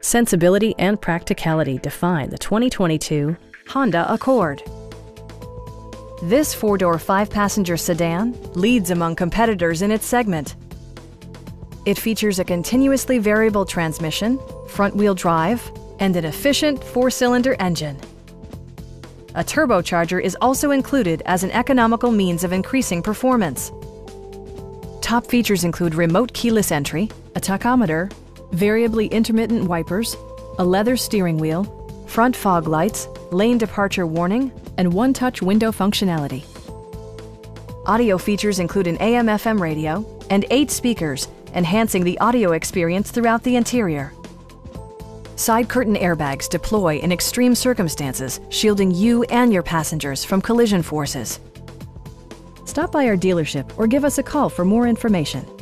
Sensibility and practicality define the 2022 Honda Accord. This four-door, five-passenger sedan leads among competitors in its segment. It features a continuously variable transmission, front-wheel drive, and an efficient four-cylinder engine. A turbocharger is also included as an economical means of increasing performance. Top features include remote keyless entry, a tachometer, variably intermittent wipers, a leather steering wheel, front fog lights, lane departure warning, and one-touch window functionality. Audio features include an AM/FM radio and 8 speakers, enhancing the audio experience throughout the interior. Side curtain airbags deploy in extreme circumstances, shielding you and your passengers from collision forces. Stop by our dealership or give us a call for more information.